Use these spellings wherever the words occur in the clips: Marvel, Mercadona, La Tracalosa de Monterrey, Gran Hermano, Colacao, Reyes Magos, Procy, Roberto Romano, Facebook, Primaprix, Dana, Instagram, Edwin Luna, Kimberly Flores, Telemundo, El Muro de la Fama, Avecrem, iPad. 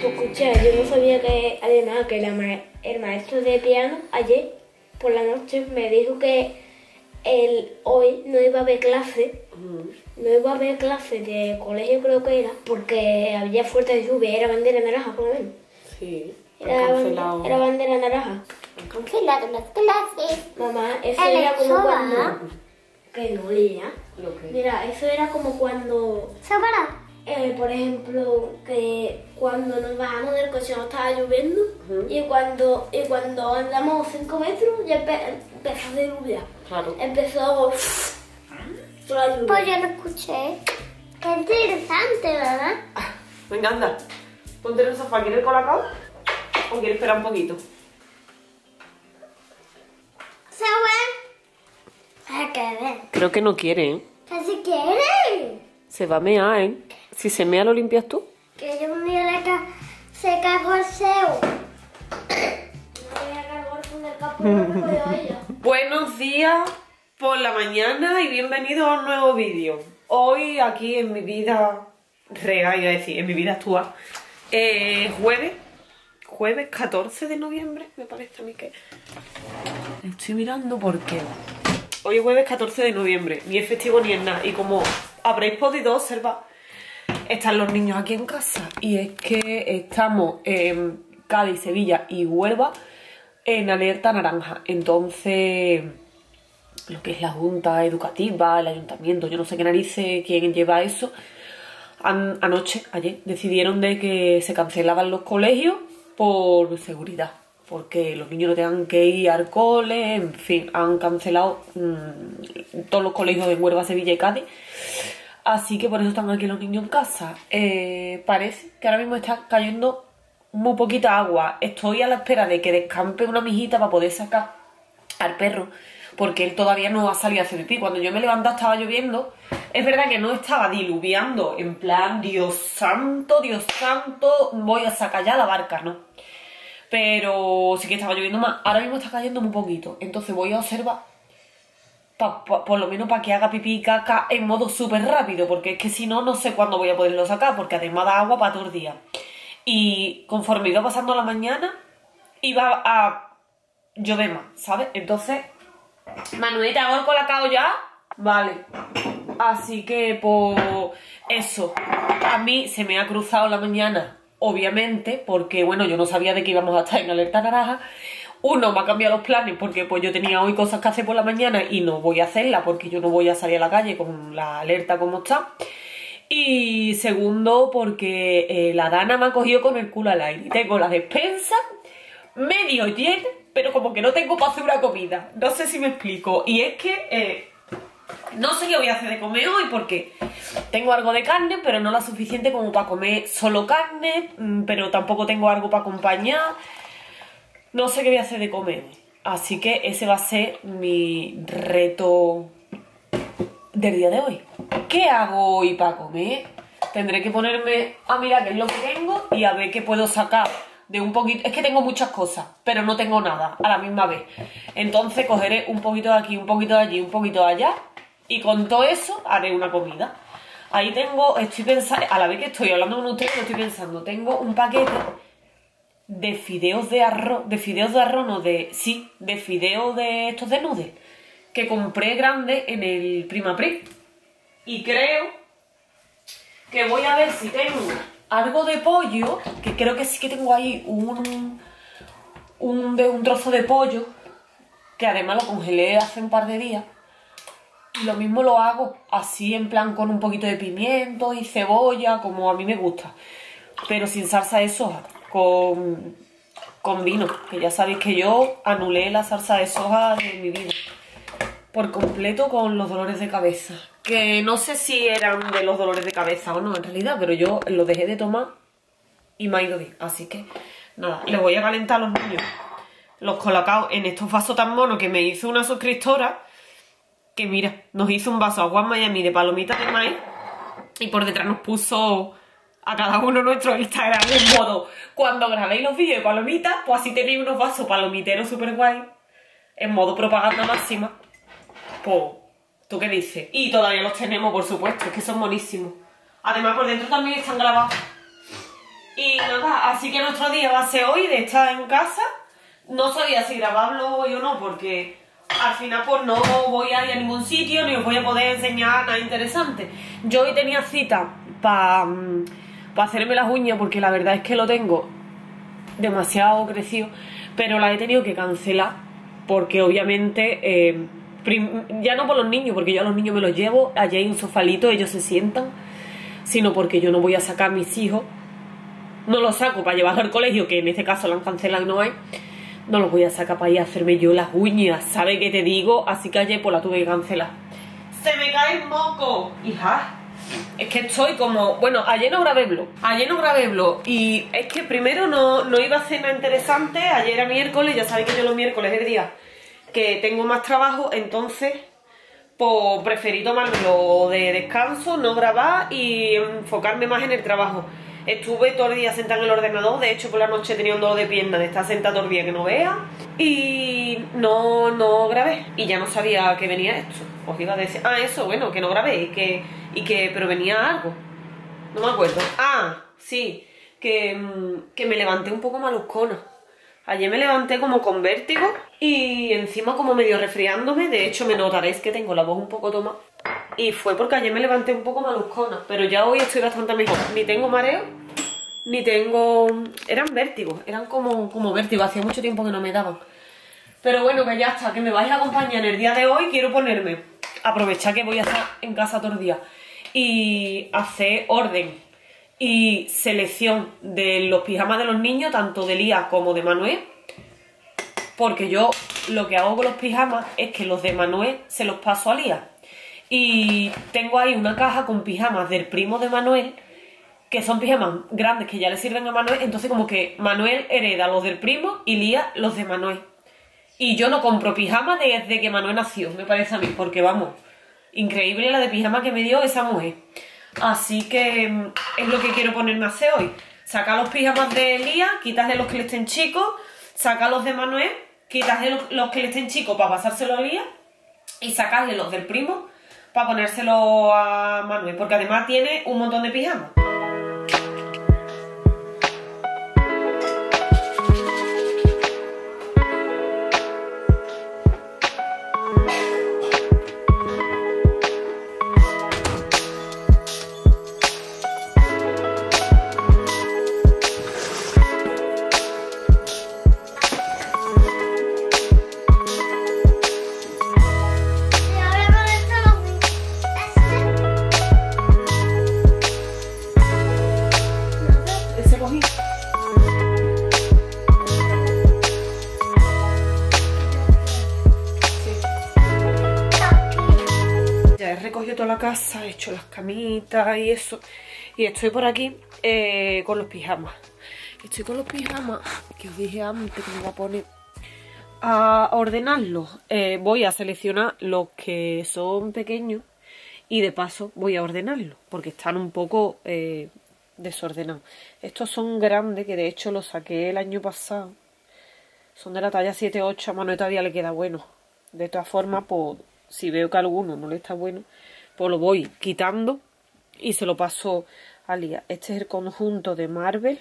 Tú escucha, yo no sabía que, además, que el maestro de piano ayer por la noche me dijo que hoy no iba a haber clase, de colegio, creo que era, porque había fuerte lluvia, era bandera naranja, por lo menos. Sí, era bandera naranja. Han cancelado las clases. Mamá, eso era como cuando... Que no leía. Mira, eso era como cuando... por ejemplo, que cuando nos bajamos del coche no estaba lloviendo y cuando andamos 5 metros ya empezó a llover. Claro. Empezó toda la lluvia. Pues yo lo escuché. Qué interesante, ¿verdad? Me encanta. Ponte en el sofá. ¿Quieres el colacao o quieres esperar un poquito? Creo que no quiere, ¿eh? ¿Casi quiere? Se va a mear, ¿eh? Si se mea, ¿lo limpias tú? Que yo me voy a la se cagó el cebo. Buenos días por la mañana y bienvenidos a un nuevo vídeo. Hoy aquí en mi vida real, iba a decir, en mi vida actual, jueves 14 de noviembre, me parece a mí que... Estoy mirando porque... Hoy es jueves 14 de noviembre, ni es festivo ni es nada, y como habréis podido observar, están los niños aquí en casa, y es que estamos en Cádiz, Sevilla y Huelva en alerta naranja. Entonces, lo que es la junta educativa, el ayuntamiento, yo no sé qué narices, quién lleva eso, ayer, decidieron de que se cancelaban los colegios por seguridad, porque los niños no tengan que ir al cole, en fin, han cancelado todos los colegios de Huelva, Sevilla y Cádiz. Así que por eso están aquí los niños en casa. Parece que ahora mismo está cayendo muy poquita agua. Estoy a la espera de que descampe una mijita para poder sacar al perro, porque él todavía no ha salido a hacer pipí. Cuando yo me levantaba estaba lloviendo. Es verdad que no estaba diluviando, en plan, Dios santo, voy a sacar ya la barca, ¿no? Pero sí que estaba lloviendo más. Ahora mismo está cayendo muy poquito. Entonces voy a observar, por lo menos para que haga pipí y caca en modo súper rápido, porque es que si no, no sé cuándo voy a poderlo sacar, porque además da agua para todo el día. Y conforme iba pasando la mañana, iba a llover más, ¿sabes? Entonces, Manuelita, ¿hago el colacao ya? Vale. Así que, pues, eso. A mí se me ha cruzado la mañana, obviamente, porque bueno, yo no sabía de que íbamos a estar en alerta naranja. Uno, me ha cambiado los planes porque pues yo tenía hoy cosas que hacer por la mañana y no voy a hacerla porque yo no voy a salir a la calle con la alerta como está. Y segundo, porque la Dana me ha cogido con el culo al aire. Tengo la despensa medio llena, pero como que no tengo para hacer una comida. No sé si me explico. Y es que no sé qué voy a hacer de comer hoy porque tengo algo de carne, pero no la suficiente como para comer solo carne, pero tampoco tengo algo para acompañar. No sé qué voy a hacer de comer, así que ese va a ser mi reto del día de hoy. ¿Qué hago hoy para comer? Tendré que ponerme a mirar qué es lo que tengo y a ver qué puedo sacar de un poquito. Es que tengo muchas cosas, pero no tengo nada a la misma vez. Entonces cogeré un poquito de aquí, un poquito de allí, un poquito de allá y con todo eso haré una comida. Ahí tengo, estoy pensando, a la vez que estoy hablando con ustedes, lo estoy pensando, tengo un paquete de fideos de arroz, de fideos de estos de nudes, que compré grande en el Primaprix. Y creo que voy a ver si tengo algo de pollo, que creo que sí que tengo ahí un trozo de pollo, que además lo congelé hace un par de días. Lo mismo lo hago así en plan con un poquito de pimiento y cebolla, como a mí me gusta, pero sin salsa de soja. Con vino, que ya sabéis que yo anulé la salsa de soja de mi vida por completo con los dolores de cabeza, que no sé si eran de los dolores de cabeza o no en realidad, pero yo lo dejé de tomar y me ha ido bien. Así que nada, les voy a calentar a los niños los colacaos en estos vasos tan monos que me hizo una suscriptora, que mira, nos hizo un vaso Agua Miami de palomitas de maíz y por detrás nos puso a cada uno nuestro Instagram, en modo, cuando grabéis los vídeos de palomitas, pues así tenéis unos vasos palomiteros super guay, en modo propaganda máxima. Pues, ¿tú qué dices? Y todavía los tenemos, por supuesto, es que son buenísimos. Además, por dentro también están grabados. Y nada, así que nuestro día va a ser hoy de estar en casa. No sabía si grabarlo hoy o no, porque al final pues no voy a ir a ningún sitio ni os voy a poder enseñar nada interesante. Yo hoy tenía cita para hacerme las uñas, porque la verdad es que lo tengo demasiado crecido, pero la he tenido que cancelar porque obviamente ya no por los niños, porque yo a los niños me los llevo, allí hay un sofalito, ellos se sientan, sino porque yo no voy a sacar a mis hijos, no los saco para llevarlos al colegio, que en este caso lo han cancelado y no hay, no los voy a sacar para ir a hacerme yo las uñas, ¿sabes qué te digo? Así que ayer pues la tuve que cancelar. ¡Se me cae el moco! ¡Hija! Es que estoy como... Bueno, ayer no grabé vlog. Y es que primero no iba a hacer nada interesante. Ayer era miércoles, ya sabéis que yo los miércoles es el día que tengo más trabajo. Entonces, pues preferí tomármelo de descanso, no grabar y enfocarme más en el trabajo. Estuve todo el día sentada en el ordenador. De hecho, por la noche tenía un dolor de pierna de estar sentada todo el día que no vea. Y no grabé. Y ya no sabía que venía esto. Os iba a decir... Ah, eso, bueno, que no grabé. Pero venía algo. No me acuerdo. Ah, sí. Que me levanté un poco maluscona. Ayer me levanté como con vértigo. Y encima como medio resfriándome. De hecho, me notaréis que tengo la voz un poco tomada. Y fue porque ayer me levanté un poco maluscona, pero ya hoy estoy bastante mejor. Ni tengo mareo, ni tengo... Eran vértigos, eran como vértigos. Hacía mucho tiempo que no me daban. Pero bueno, que ya está, que me vais a acompañar en el día de hoy. Quiero ponerme, aprovechar que voy a estar en casa todo el día, y hacer orden y selección de los pijamas de los niños, tanto de Lía como de Manuel. Porque yo lo que hago con los pijamas es que los de Manuel se los paso a Lía. Y tengo ahí una caja con pijamas del primo de Manuel, que son pijamas grandes que ya le sirven a Manuel. Entonces como que Manuel hereda los del primo y Lía los de Manuel. Y yo no compro pijamas desde que Manuel nació, me parece a mí. Porque vamos, increíble la de pijama que me dio esa mujer. Así que es lo que quiero ponerme a hacer hoy. Sacar los pijamas de Lía, quitarle los que le estén chicos. Sacar los de Manuel, quitarle los que le estén chicos para pasárselo a Lía. Y sacarle los del primo para ponérselo a Manuel, porque además tiene un montón de pijamas. La casa, he hecho las camitas y eso, y estoy por aquí con los pijamas. Que os dije antes que me iba a poner a ordenarlos. Voy a seleccionar los que son pequeños y de paso voy a ordenarlos porque están un poco desordenados. Estos son grandes, que de hecho los saqué el año pasado, son de la talla 7-8, a Manuel todavía le queda bueno. De todas formas, pues si veo que a alguno no le está bueno, pues lo voy quitando y se lo paso a Lía. Este es el conjunto de Marvel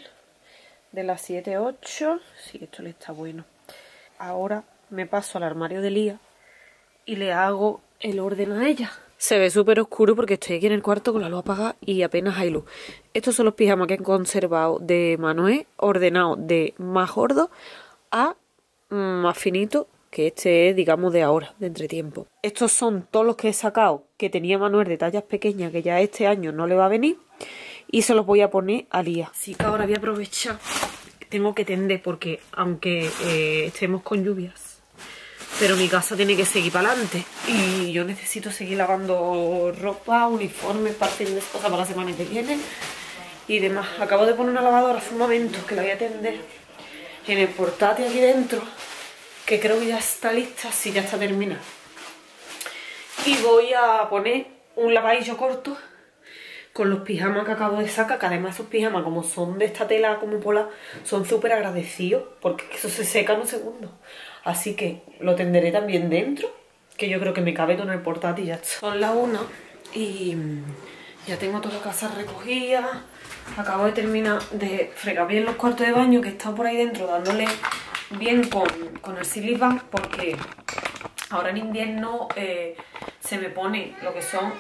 de la 7-8. Sí, esto le está bueno. Ahora me paso al armario de Lía y le hago el orden a ella. Se ve súper oscuro porque estoy aquí en el cuarto con la luz apagada y apenas hay luz. Estos son los pijamas que han conservado de Manuel, ordenado de más gordo a más finito, que este es, digamos, de ahora, de entretiempo. Estos son todos los que he sacado que tenía Manuel de tallas pequeñas, que ya este año no le va a venir, y se los voy a poner a Lía. Así que ahora voy a aprovechar, tengo que tender, porque aunque estemos con lluvias, pero mi casa tiene que seguir para adelante, y yo necesito seguir lavando ropa, uniformes, partes de cosas para la semana que viene y demás. Acabo de poner una lavadora hace un momento, que la voy a tender en el portátil aquí dentro, que creo que ya está lista, sí, ya está terminada. Y voy a poner un lavadillo corto con los pijamas que acabo de sacar, que además esos pijamas, como son de esta tela como pola, son súper agradecidos, porque eso se seca en un segundo. Así que lo tenderé también dentro, que yo creo que me cabe todo en el portátil y ya está. Son las 1 y Ya tengo toda la casa recogida. Acabo de terminar de fregar bien los cuartos de baño, que he estado por ahí dentro dándole bien con el siliva, porque ahora en invierno se me pone lo que son...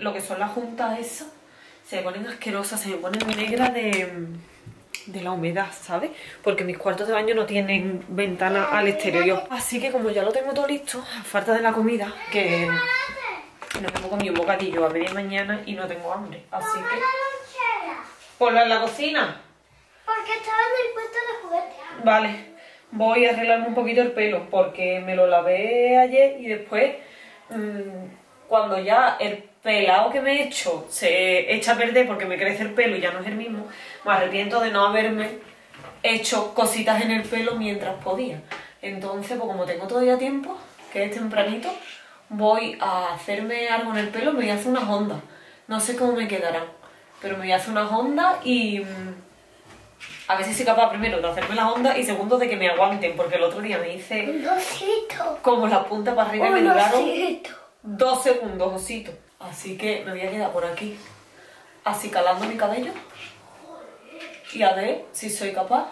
lo que son las juntas esas, se me ponen asquerosas, se me ponen negras de la humedad, ¿sabes? Porque mis cuartos de baño no tienen ventana al exterior. Así que como ya lo tengo todo listo, a falta de la comida, que no tengo comido un bocadillo a media mañana y no tengo hambre, así que... ¿Ponla en la cocina? Porque estaba en el puesto de juguetes. Vale, voy a arreglarme un poquito el pelo, porque me lo lavé ayer y después... cuando ya el pelado que me he hecho se echa a perder porque me crece el pelo y ya no es el mismo, me arrepiento de no haberme hecho cositas en el pelo mientras podía. Entonces, pues como tengo todavía tiempo, que es tempranito, voy a hacerme algo en el pelo. Me voy a hacer unas ondas, no sé cómo me quedarán, pero me voy a hacer unas ondas y a ver si soy capaz primero de hacerme las ondas y segundo de que me aguanten, porque el otro día me hice un osito, como la punta para arriba, y me duraron 2 segundos, osito. Así que me voy a quedar por aquí acicalando mi cabello y a ver si soy capaz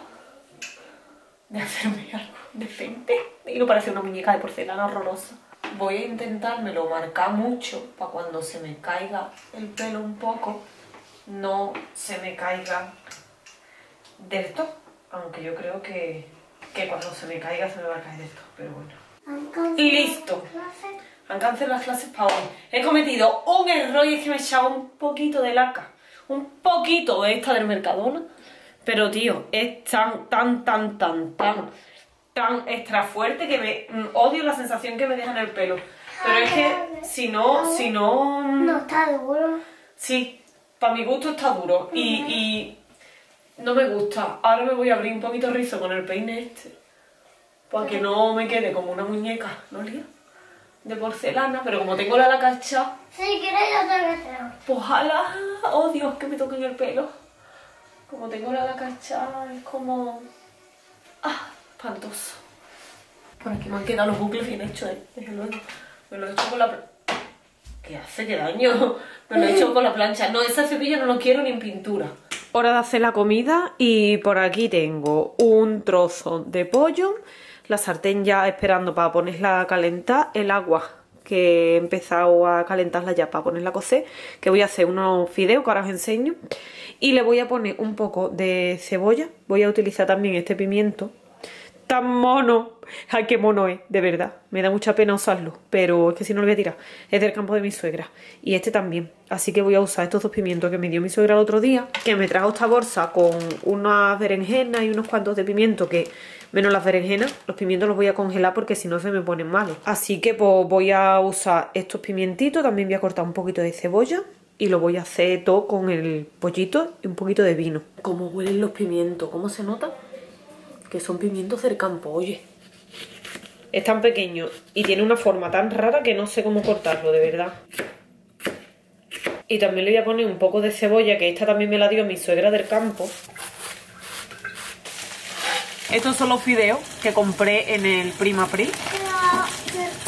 de hacerme algo decente y no parece una muñeca de porcelana horrorosa. Voy a intentármelo marcar mucho para cuando se me caiga el pelo un poco no se me caiga del todo, aunque yo creo que cuando se me caiga se me va a caer del todo, pero bueno. Y listo. Han cancelado las clases para hoy. He cometido un error y es que me he echado un poquito de laca. Un poquito de esta del Mercadona. Pero, tío, es tan extra fuerte que me odio la sensación que me deja en el pelo. Pero es que si no... No está duro. Sí, para mi gusto está duro. Y no me gusta. Ahora me voy a abrir un poquito el rizo con el peine este. Para que no me quede como una muñeca. ¿No, Lía? De porcelana, pero como tengo la laca hecha... Si quieres yo te lo traigo. Pues ojalá... Oh Dios, que me toquen el pelo. Como tengo la laca hecha es como... Ah, espantoso. Por aquí me han quedado los bucles bien hechos, desde luego. Me lo he hecho con la... ¿Qué hace? ¿Qué daño? Me lo he hecho con la plancha. No, esa cepilla no lo quiero ni en pintura. Hora de hacer la comida y por aquí tengo un trozo de pollo... La sartén ya esperando para ponerla a calentar, el agua que he empezado a calentarla ya para ponerla a cocer, que voy a hacer unos fideos que ahora os enseño, y le voy a poner un poco de cebolla. Voy a utilizar también este pimiento tan mono. Ay, qué mono es, de verdad, me da mucha pena usarlo, pero es que si no lo voy a tirar, es del campo de mi suegra, y este también, así que voy a usar estos 2 pimientos que me dio mi suegra el otro día, que me trajo esta bolsa con unas berenjenas y unos cuantos de pimiento que... Menos las berenjenas, los pimientos los voy a congelar porque si no se me ponen malos. Así que pues voy a usar estos pimientitos, también voy a cortar un poquito de cebolla y lo voy a hacer todo con el pollito y un poquito de vino. Cómo huelen los pimientos, cómo se nota que son pimientos del campo, oye. Es tan pequeño y tiene una forma tan rara que no sé cómo cortarlo, de verdad. Y también le voy a poner un poco de cebolla, que esta también me la dio mi suegra del campo. Estos son los fideos que compré en el Primaprix.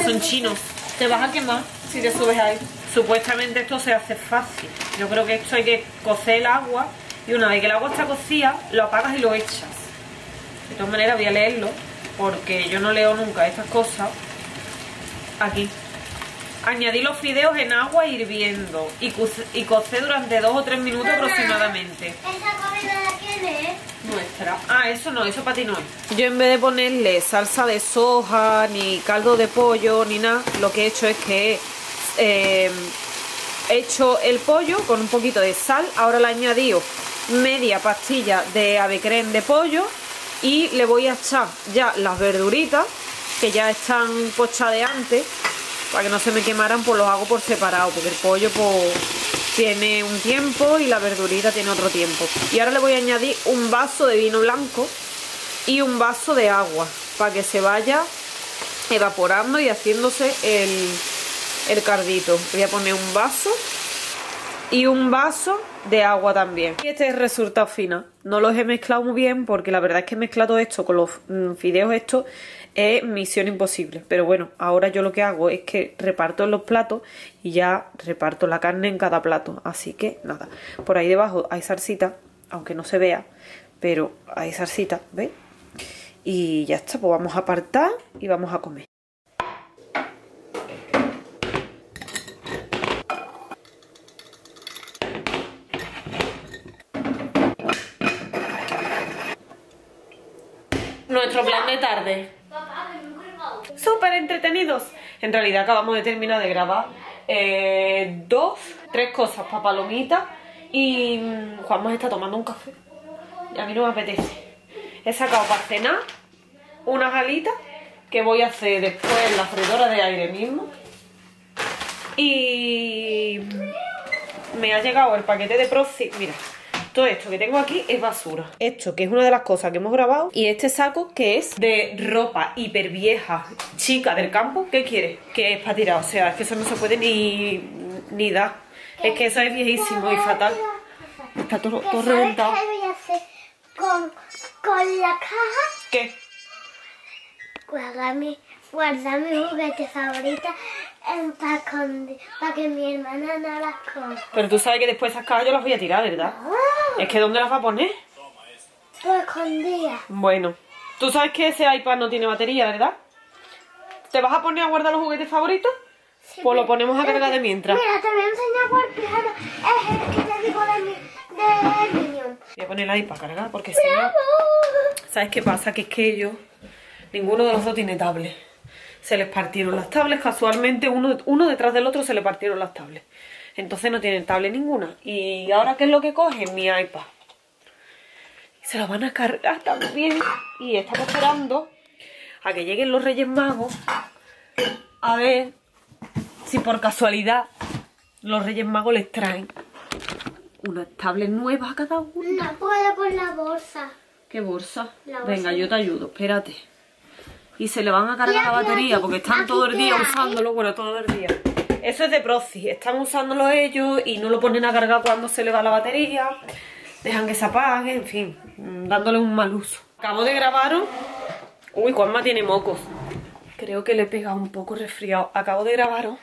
Son chinos. Te vas a quemar si te subes ahí. Supuestamente esto se hace fácil. Yo creo que esto hay que cocer el agua. Y una vez que el agua está cocida, lo apagas y lo echas. De todas maneras voy a leerlo, porque yo no leo nunca estas cosas. Aquí. Añadí los fideos en agua hirviendo. Y cocé durante 2 o 3 minutos aproximadamente. ¿Esa comida la tienes? Nuestra. Ah, eso no, eso para ti no es. Yo en vez de ponerle salsa de soja, ni caldo de pollo, ni nada, lo que he hecho es que he hecho el pollo con un poquito de sal. Ahora le he añadido media pastilla de Avecrem de pollo y le voy a echar ya las verduritas que ya están pochadeantes. Para que no se me quemaran, pues los hago por separado, porque el pollo pues tiene un tiempo y la verdurita tiene otro tiempo. Y ahora le voy a añadir un vaso de vino blanco y un vaso de agua para que se vaya evaporando y haciéndose el caldito. Voy a poner un vaso y un vaso de agua también. Y este es el resultado final. No los he mezclado muy bien porque la verdad es que he mezclado esto con los fideos estos es misión imposible. Pero bueno, ahora yo lo que hago es que reparto los platos y ya reparto la carne en cada plato. Así que nada, por ahí debajo hay salsita, aunque no se vea, pero hay salsita, ¿veis? Y ya está, pues vamos a apartar y vamos a comer. Nuestro plan de tarde. Súper entretenidos. En realidad acabamos de terminar de grabar tres cosas para Palomita. Y Juan más está tomando un café. Y a mí no me apetece. He sacado para cenar unas alitas que voy a hacer después en la freidora de aire mismo. Y me ha llegado el paquete de Procy. Mira. Todo esto que tengo aquí es basura. Esto que es una de las cosas que hemos grabado. Y este saco que es de ropa hiper vieja, chica del campo. ¿Qué quieres? Que es para tirar. O sea, es que eso no se puede ni dar. Es que eso es viejísimo y fatal. Está todo reventado. ¿Qué voy a hacer con la caja? ¿Qué? Guardar mis juguetes favoritos para que mi hermana no las coja. Pero tú sabes que después esas cajas yo las voy a tirar, ¿verdad? Oh. Es que ¿dónde las va a poner? Pues escondidas. Bueno, tú sabes que ese iPad no tiene batería, ¿verdad? ¿Te vas a poner a guardar los juguetes favoritos? Sí, pues lo ponemos a cargar de mientras. Mira, te voy a enseñar cuál pijama es el que te digo de Minion. Voy a poner el iPad a cargar porque si no... ¿Sabes qué pasa? Que es que yo... Ninguno de los dos tiene tablet. Se les partieron las tablets, casualmente uno detrás del otro se le partieron las tablets. Entonces no tienen tablet ninguna. ¿Y ahora qué es lo que cogen? Mi iPad. Y se lo van a cargar también. Y estamos esperando a que lleguen los Reyes Magos. A ver si por casualidad los Reyes Magos les traen una tablet nueva a cada uno. No puedo por la bolsa. ¿Qué bolsa? La bolsa. Venga, yo te ayudo, espérate. Y se le van a cargar la batería porque están todo el día usándolo. Bueno, todo el día. Eso es de Procy. Están usándolo ellos y no lo ponen a cargar cuando se le va la batería. Dejan que se apague, en fin. Dándole un mal uso. Acabo de grabaros. Uy, Juanma tiene mocos. Creo que le he pegado un poco resfriado. Acabo de grabaros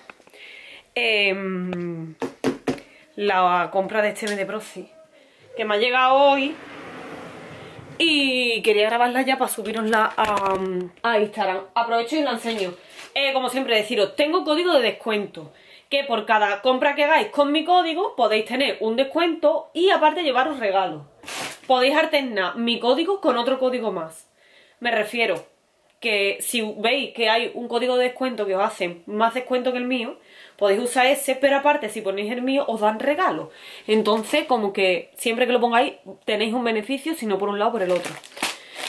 la compra de este mes de Procy, que me ha llegado hoy. Y quería grabarla ya para subirosla a Instagram. Aprovecho y la enseño. Como siempre deciros, tengo código de descuento. Que por cada compra que hagáis con mi código podéis tener un descuento y aparte llevaros regalos. Podéis alternar mi código con otro código más. Me refiero que si veis que hay un código de descuento que os hacen más descuento que el mío, podéis usar ese, pero aparte si ponéis el mío os dan regalo. Entonces como que siempre que lo pongáis tenéis un beneficio, si no por un lado por el otro.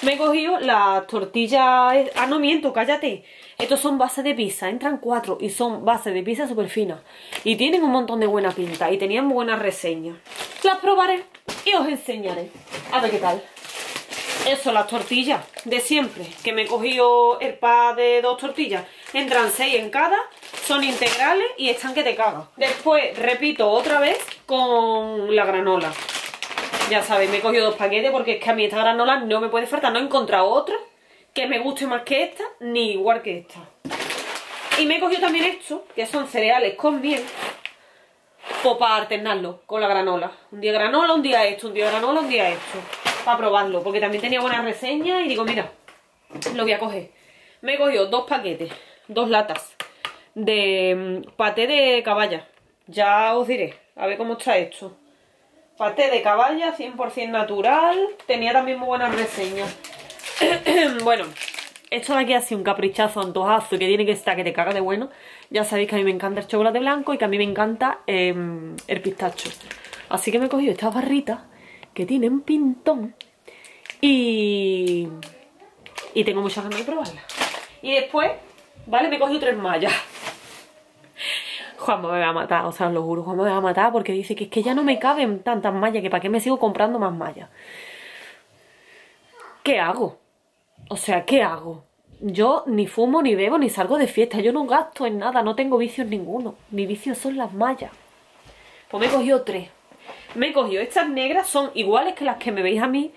Me he cogido las tortillas... Ah, no miento, cállate. Estos son bases de pizza, entran 4 y son bases de pizza súper finas. Y tienen un montón de buena pinta y tenían buenas reseñas. Las probaré y os enseñaré. A ver qué tal. Eso, las tortillas de siempre, que me he cogido el pack de 2 tortillas. Entran 6 en cada, son integrales y están que te cagas. Después, repito otra vez con la granola. Ya sabéis, me he cogido 2 paquetes porque es que a mí esta granola no me puede faltar. No he encontrado otra que me guste más que esta, ni igual que esta. Y me he cogido también esto, que son cereales con miel, pues para alternarlo con la granola. Un día granola, un día esto, un día granola, un día esto, para probarlo, porque también tenía buenas reseñas y digo, mira, lo voy a coger. Me he cogido 2 paquetes, 2 latas de paté de caballa. Ya os diré, a ver cómo está esto. Paté de caballa, 100% natural. Tenía también muy buenas reseñas. Bueno, esto de aquí ha sido un caprichazo, antojazo, que tiene que estar que te caga de bueno. Ya sabéis que a mí me encanta el chocolate blanco y que a mí me encanta el pistacho. Así que me he cogido estas barritas que tienen pintón y tengo muchas ganas de probarla. Y después, vale, me he cogido 3 mallas. Juanma me va a matar, o sea, os lo juro, Juanma me va a matar porque dice que es que ya no me caben tantas mallas, que para qué me sigo comprando más mallas. ¿Qué hago? O sea, ¿qué hago? Yo ni fumo, ni bebo, ni salgo de fiesta, yo no gasto en nada, no tengo vicios ninguno. Mis vicios son las mallas. Pues me he cogido 3. Me he cogido estas negras, son iguales que las que me veis a mí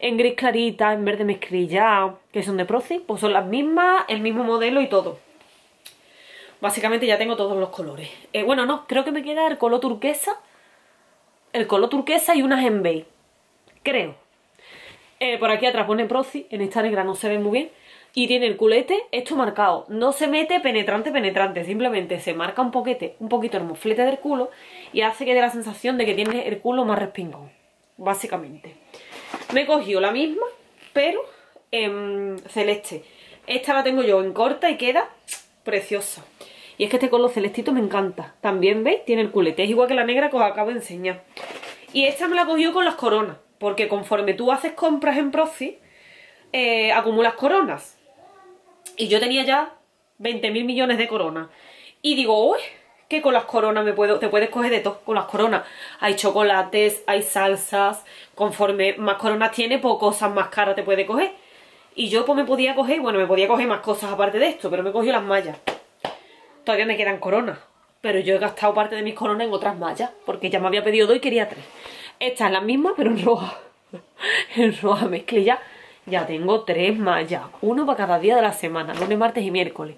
en gris clarita, en verde mezclilla, que son de Procy, pues son las mismas, el mismo modelo y todo. Básicamente ya tengo todos los colores. Bueno, no, creo que me queda el color turquesa. El color turquesa y unas en beige, creo. Por aquí atrás pone Procy, en esta negra no se ve muy bien. Y tiene el culete, esto marcado. No se mete penetrante, penetrante. Simplemente se marca un poquito el moflete del culo. Y hace que dé la sensación de que tiene el culo más respingón. Básicamente. Me he cogido la misma, pero celeste. Esta la tengo yo en corta y queda preciosa. Y es que este color celestito me encanta. También, ¿veis? Tiene el culete. Es igual que la negra que os acabo de enseñar. Y esta me la he cogido con las coronas. Porque conforme tú haces compras en Procy, acumulas coronas. Y yo tenía ya 20.000 millones de coronas. Y digo, uy, que con las coronas te puedes coger de todo. Con las coronas hay chocolates, hay salsas. Conforme más coronas tienes, pues cosas más caras te puedes coger. Y yo pues me podía coger, bueno, me podía coger más cosas aparte de esto, pero me he cogido las mallas. Todavía me quedan coronas, pero yo he gastado parte de mis coronas en otras mallas, porque ya me había pedido dos y quería tres. Esta es la misma, pero en roja. En roja mezclilla. Ya tengo tres mallas, uno para cada día de la semana, lunes, martes y miércoles.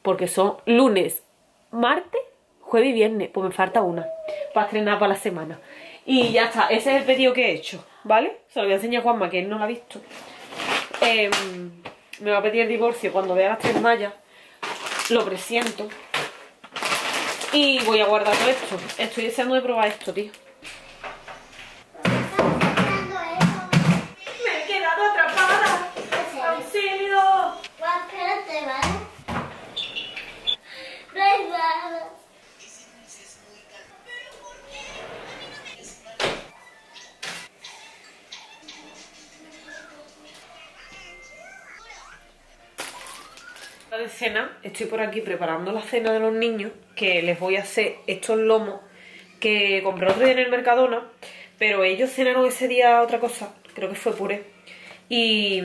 Porque son lunes, martes, jueves y viernes. Pues me falta una para estrenar para la semana. Y ya está, ese es el pedido que he hecho, ¿vale? Se lo voy a enseñar a Juanma, que él no lo ha visto. Me va a pedir el divorcio cuando vea las tres mallas. Lo presiento. Y voy a guardar todo esto. Estoy deseando de probar esto, tío. De cena, estoy por aquí preparando la cena de los niños, que les voy a hacer estos lomos que compré otro día en el Mercadona, pero ellos cenaron ese día otra cosa, creo que fue puré, y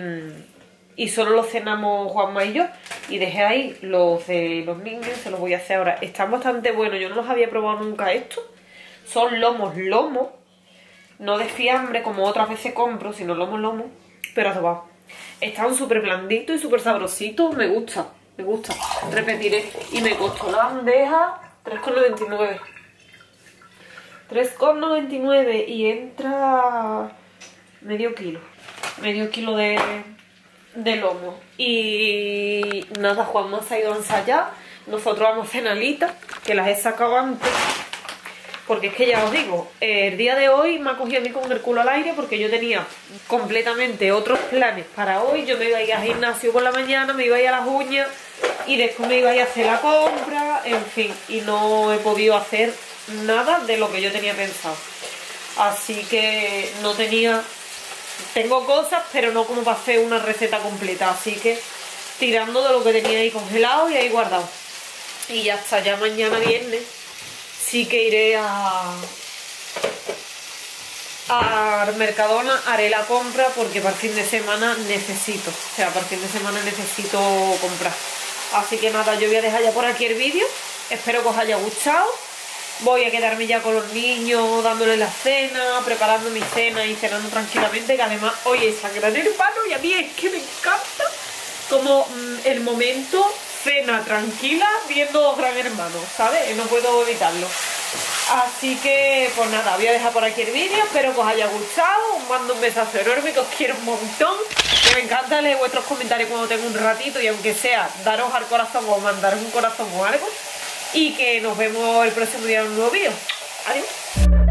solo los cenamos Juanma y yo, y dejé ahí los de los niños, se los voy a hacer ahora. Están bastante buenos, yo no los había probado nunca estos, son lomos, no de fiambre como otras veces compro, sino lomos, pero adobados. Están súper blanditos y súper sabrositos, me gusta. Me gusta, repetiré. Y me costó la bandeja 3,99. 3,99 y entra medio kilo. Medio kilo de lomo. Y nada, Juanma se ha ido a ensayar. Nosotros vamos a hacer alitas, que las he sacado antes. Porque es que ya os digo, el día de hoy me ha cogido a mí con el culo al aire porque yo tenía completamente otros planes para hoy. Yo me iba a ir al gimnasio por la mañana, me iba a ir a las uñas y después me iba a ir a hacer la compra, en fin. Y no he podido hacer nada de lo que yo tenía pensado. Así que no tenía... Tengo cosas, pero no como para hacer una receta completa. Así que tirando de lo que tenía ahí congelado y ahí guardado. Y ya está, ya mañana viernes. Sí que iré a Mercadona, haré la compra porque para el fin de semana necesito. O sea, para el fin de semana necesito comprar. Así que nada, yo voy a dejar ya por aquí el vídeo. Espero que os haya gustado. Voy a quedarme ya con los niños, dándoles la cena, preparando mi cena y cenando tranquilamente. Que además hoy es el Gran Hermano y a mí es que me encanta como el momento... Cena tranquila viendo Gran Hermano, ¿sabes? No puedo evitarlo. Así que, pues nada, voy a dejar por aquí el vídeo. Espero que os haya gustado. Os mando un besazo enorme, que os quiero un montón. Que me encanta leer vuestros comentarios cuando tengo un ratito. Y aunque sea, daros al corazón o mandaros un corazón o algo. Y que nos vemos el próximo día en un nuevo vídeo. Adiós.